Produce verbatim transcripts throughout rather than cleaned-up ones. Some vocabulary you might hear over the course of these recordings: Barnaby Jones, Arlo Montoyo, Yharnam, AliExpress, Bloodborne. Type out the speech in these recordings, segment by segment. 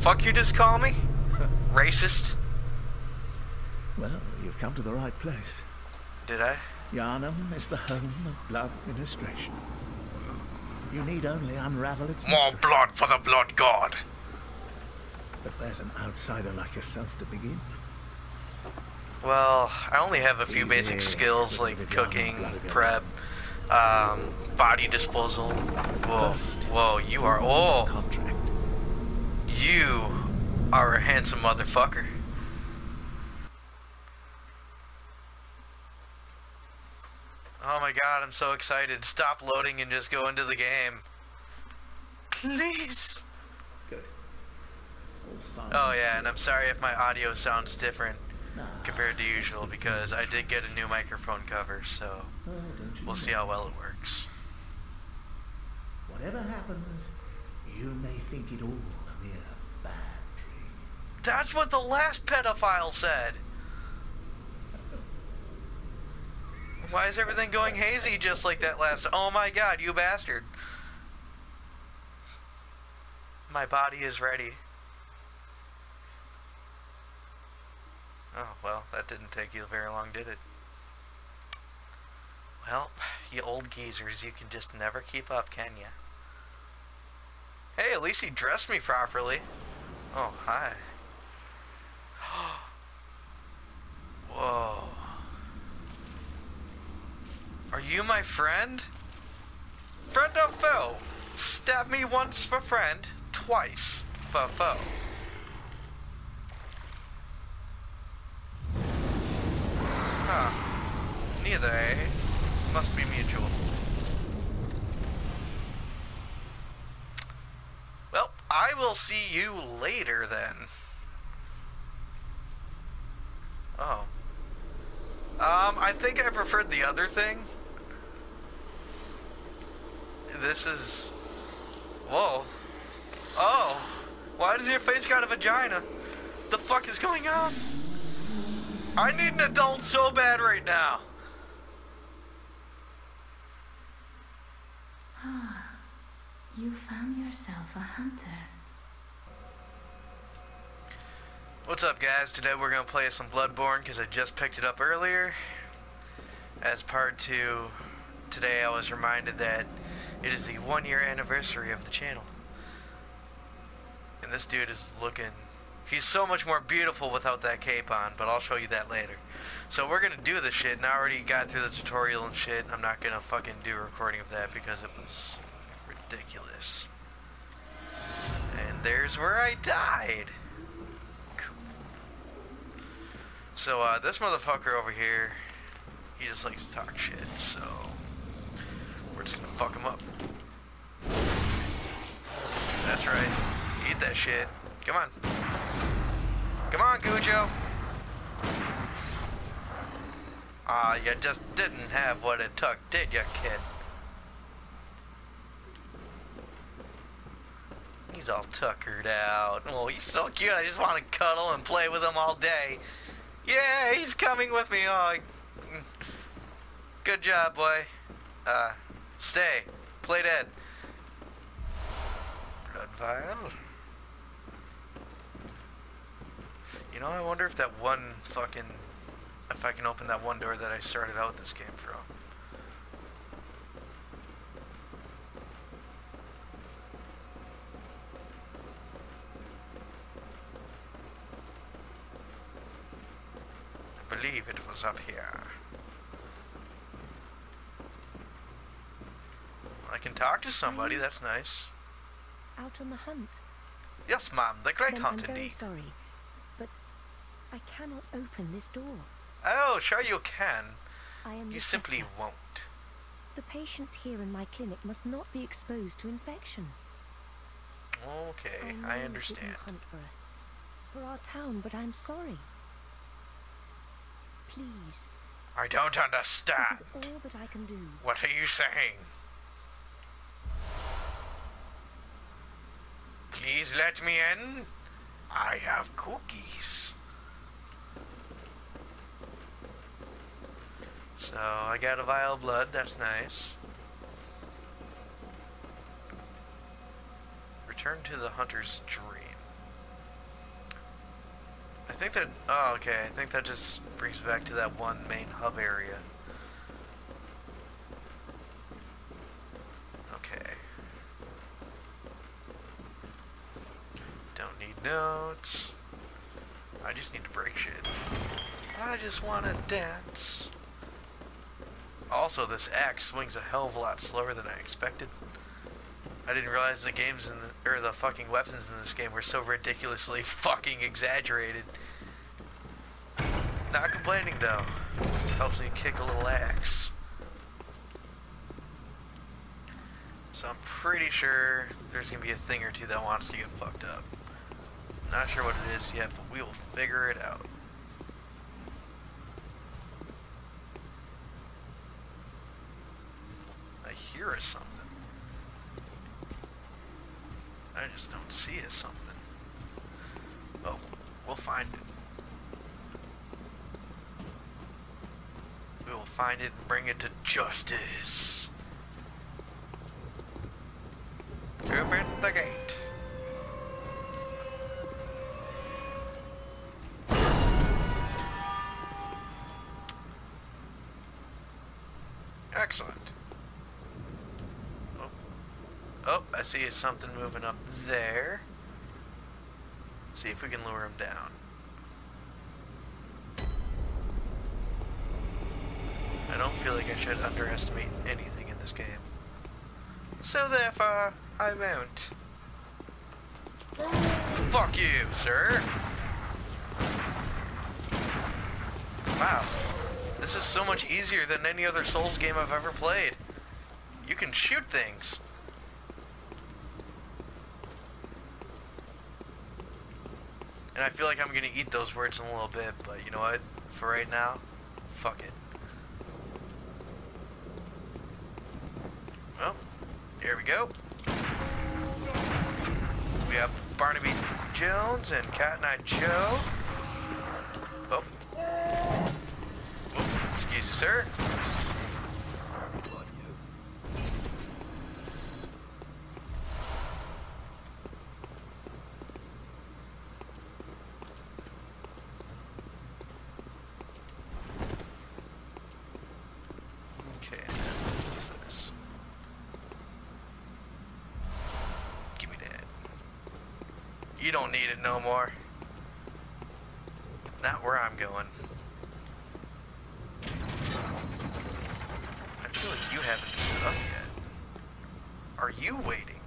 fuck you just call me? Racist? Well, you've come to the right place. Did I? Yharnam is the home of blood ministration. You need only unravel its mystery. More blood for the blood god! But there's an outsider like yourself to begin. Well, I only have a few basic skills like cooking, prep, um, body disposal. Whoa, whoa, you are all. You are a handsome motherfucker. Oh my god, I'm so excited. Stop loading and just go into the game. Please! Good. Oh yeah, and I'm sorry if my audio sounds different compared to usual, because I did get a new microphone cover, so we'll see how well it works. Whatever happens, you may think it all a mere bad dream. That's what the last pedophile said! Why is everything going hazy just like that last? Oh my god, you bastard. My body is ready. Oh, well, that didn't take you very long, did it? Well, you old geezers, you can just never keep up, can ya? Hey, at least he dressed me properly. Oh, hi. Whoa. Are you my friend? Friend of foe! Stab me once for friend, twice for foe. Huh. Neither, eh? Must be mutual. Well, I will see you later then. Oh. Um, I think I preferred the other thing. This is... Whoa. Oh. Why does your face got a vagina? The fuck is going on? I need an adult so bad right now. Ah, you found yourself a hunter. What's up, guys? Today we're gonna play some Bloodborne because I just picked it up earlier as part two. Today I was reminded that it is the one year anniversary of the channel, and this dude is looking... He's so much more beautiful without that cape on, but I'll show you that later. So we're gonna do this shit, and I already got through the tutorial and shit. I'm not gonna fucking do a recording of that because it was ridiculous. And there's where I died. Cool. So uh, this motherfucker over here, he just likes to talk shit, so we're just gonna fuck him up. That's right. Eat that shit. Come on. Come on, Gujo. Ah, uh, you just didn't have what it took, did you, kid? He's all tuckered out. Oh, he's so cute. I just want to cuddle and play with him all day. Yeah, he's coming with me. Oh, good job, boy. Uh, stay. Play dead. Blood vial. You know, I wonder if that one fucking... If I can open that one door that I started out this game from. I believe it was up here. I can talk to somebody, that's nice. Out on the hunt? Yes, ma'am, the great then hunt I'm indeed. Very sorry. I cannot open this door. Oh, sure you can. I am you simply doctor. Won't. The patients here in my clinic must not be exposed to infection. Okay, I, I understand. Hunt for us, for our town, but I'm sorry. Please. I don't understand. This is all that I can do. What are you saying? Please let me in. I have cookies. So, I got a vial of blood, that's nice. Return to the hunter's dream. I think that, oh, okay, I think that just brings it back to that one main hub area. Okay. Don't need notes. I just need to break shit. I just want to dance. Also, this axe swings a hell of a lot slower than I expected. I didn't realize the games in the, or the fucking weapons in this game were so ridiculously fucking exaggerated. Not complaining though. Helps me kick a little axe. So I'm pretty sure there's gonna be a thing or two that wants to get fucked up. Not sure what it is yet, but we will figure it out. I hear something. I just don't see it, something. Oh, we'll find it. We will find it and bring it to justice. Open the gate. Excellent. Oh, I see something moving up there. See if we can lure him down. I don't feel like I should underestimate anything in this game. So therefore, I won't. Fuck you, sir! Wow. This is so much easier than any other Souls game I've ever played. You can shoot things. And I feel like I'm gonna eat those words in a little bit, but you know what? For right now, fuck it. Well, here we go. We have Barnaby Jones and Cat and I Joe. Oh. Oh, excuse you, sir. You don't need it no more. Not where I'm going. I feel like you haven't stood up yet. Are you waiting?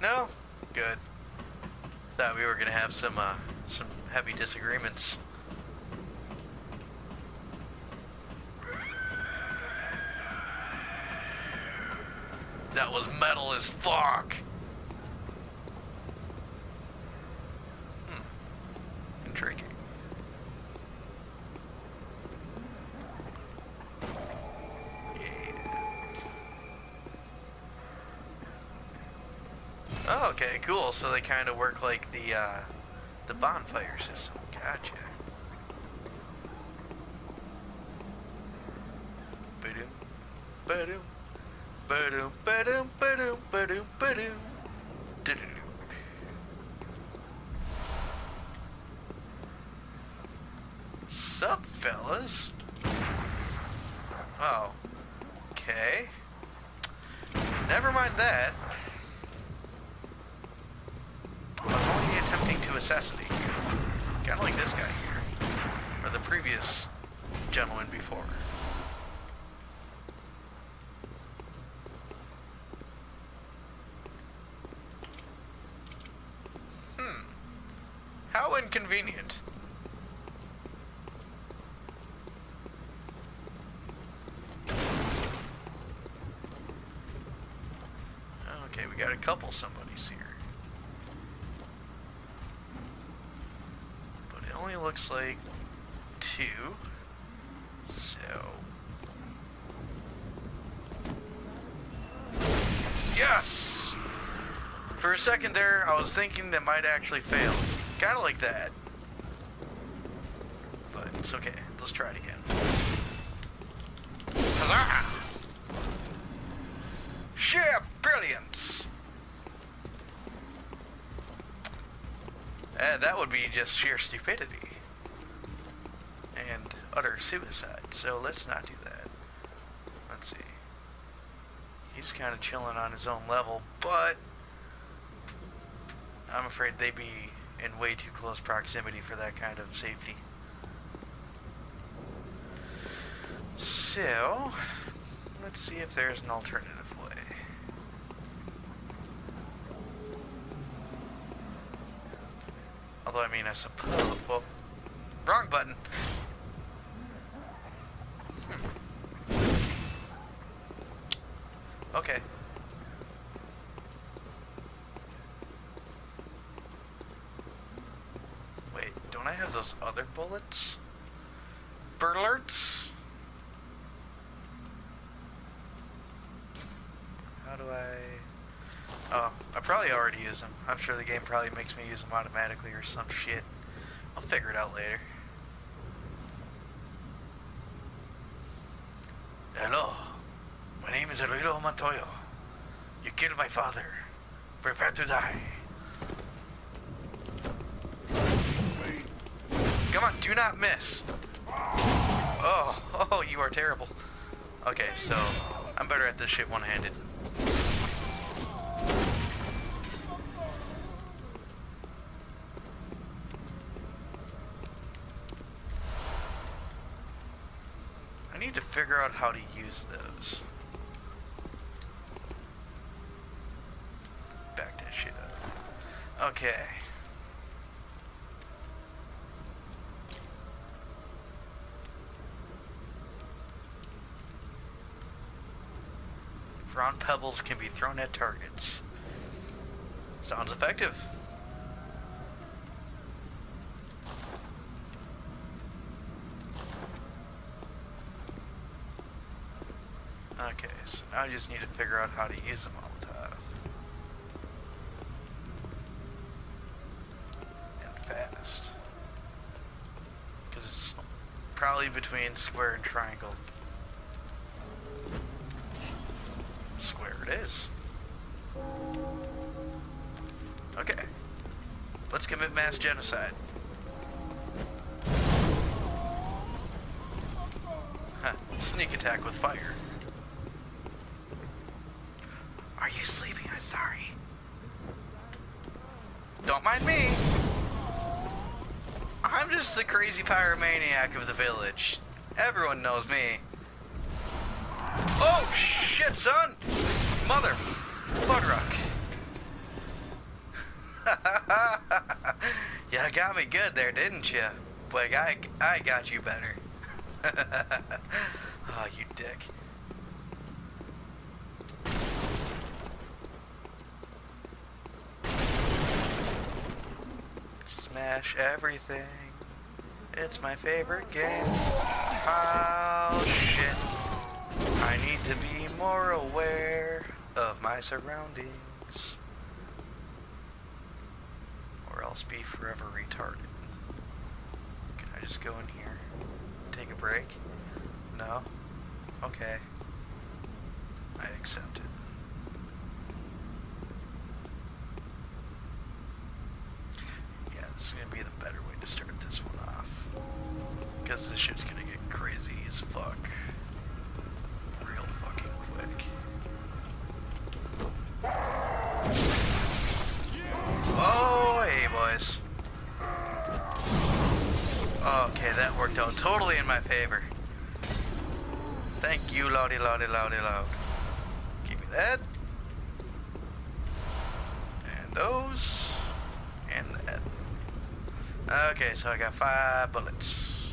No? Good. Thought we were gonna have some uh, some heavy disagreements. That was metal as fuck. Okay, cool. So they kind of work like the uh, the bonfire system. Gotcha. Ba-doom, ba-doom, ba-doom, ba-doom, ba-doom, ba-doom, ba-doom. Do-do-do. Sup, fellas? Oh. Okay. Never mind that. Assassinate you. Kind of like this guy here, or the previous gentleman before. Hmm. How inconvenient. Okay, we got a couple somebodies here. Only looks like two, so yes! For a second there, I was thinking that might actually fail. Kinda like that. But it's okay, let's try it again. Huzzah! Sheer brilliance! Uh, that would be just sheer stupidity and utter suicide, so let's not do that. Let's see. He's kind of chilling on his own level, but I'm afraid they'd be in way too close proximity for that kind of safety. So, let's see if there's an alternative way. Although, I mean, I suppose... Well, wrong button! Hmm. Okay. Wait, don't I have those other bullets? Burlerts? Probably already use them. I'm sure the game probably makes me use them automatically or some shit. I'll figure it out later. Hello. My name is Arlo Montoyo. You killed my father. Prepare to die. Come on, do not miss. Oh, oh, you are terrible. Okay, so I'm better at this shit one-handed. Figure out how to use those. Back that shit up. Okay. Round pebbles can be thrown at targets. Sounds effective. Okay, so now I just need to figure out how to use the Molotov. And fast. Because it's probably between square and triangle. Square it is. Okay. Let's commit mass genocide. Huh. Sneak attack with fire. Are you sleeping? I'm sorry. Don't mind me. I'm just the crazy pyromaniac of the village. Everyone knows me. Oh shit, son! Mother Fuddruck. You got me good there, didn't you? Like I, I got you better. Oh, you dick. Smash everything. It's my favorite game. Oh shit. I need to be more aware of my surroundings. Or else be forever retarded. Can I just go in here? Take a break? No? Okay. I accept it. This is gonna be the better way to start this one off. Because this shit's gonna get crazy as fuck. Real fucking quick. Oh, hey, boys. Okay, that worked out totally in my favor. Thank you, loudy, loudy, loudy, loud. Give me that. And those. And that. Okay, so I got five bullets.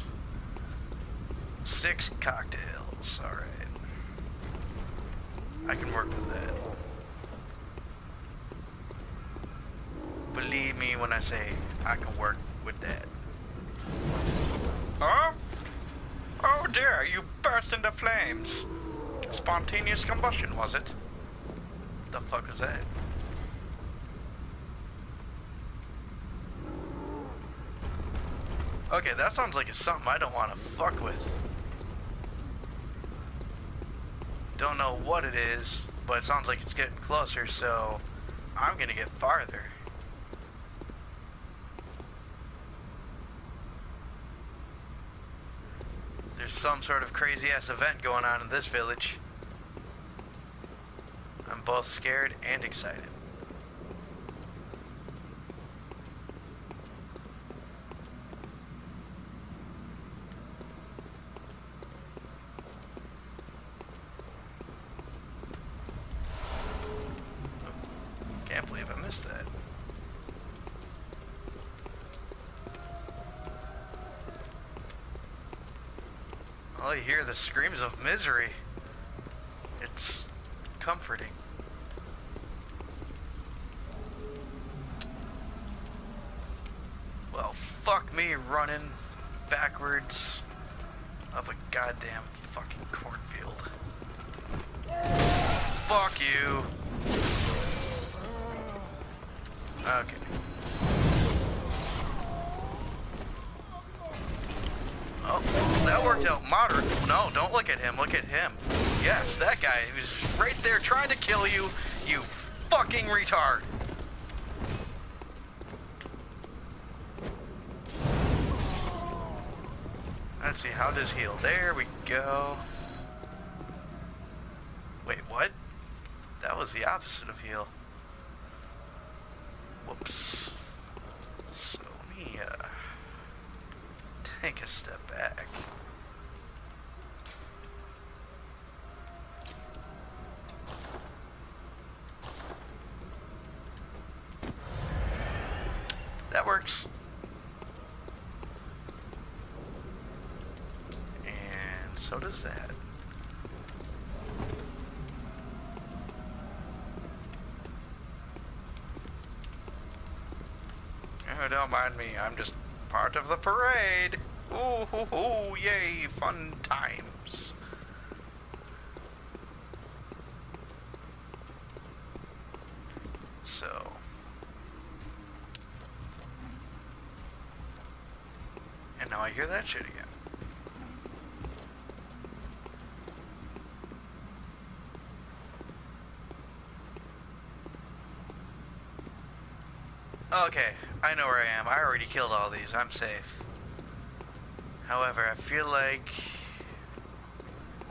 Six cocktails, alright. I can work with that. Believe me when I say I can work with that. Oh? Oh dear, you burst into flames. Spontaneous combustion, was it? The fuck was that? Okay, that sounds like it's something I don't want to fuck with. Don't know what it is, but it sounds like it's getting closer, so I'm gonna get farther. there's some sort of crazy-ass event going on in this village. I'm both scared and excited. You hear the screams of misery. It's comforting. Well, fuck me running backwards up a goddamn fucking cornfield. Fuck you. Okay. Oh, that worked out moderate. No, don't look at him. Look at him. Yes, that guy who's right there trying to kill you, you fucking retard. Let's see, how does heal? There we go. Wait, what? That was the opposite of heal. Whoops. So let me, uh... take a step back. That works. And so does that. Oh, don't mind me. I'm just part of the parade. Ooh, hoo, hoo, yay, fun times. So. And now I hear that shit again. Okay, I know where I am. I already killed all these. I'm safe. However, I feel like,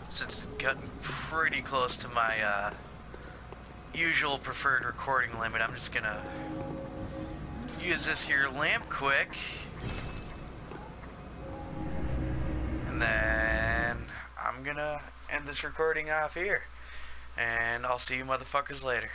since it's gotten pretty close to my uh, usual preferred recording limit, I'm just gonna use this here lamp quick, and then I'm gonna end this recording off here, and I'll see you motherfuckers later.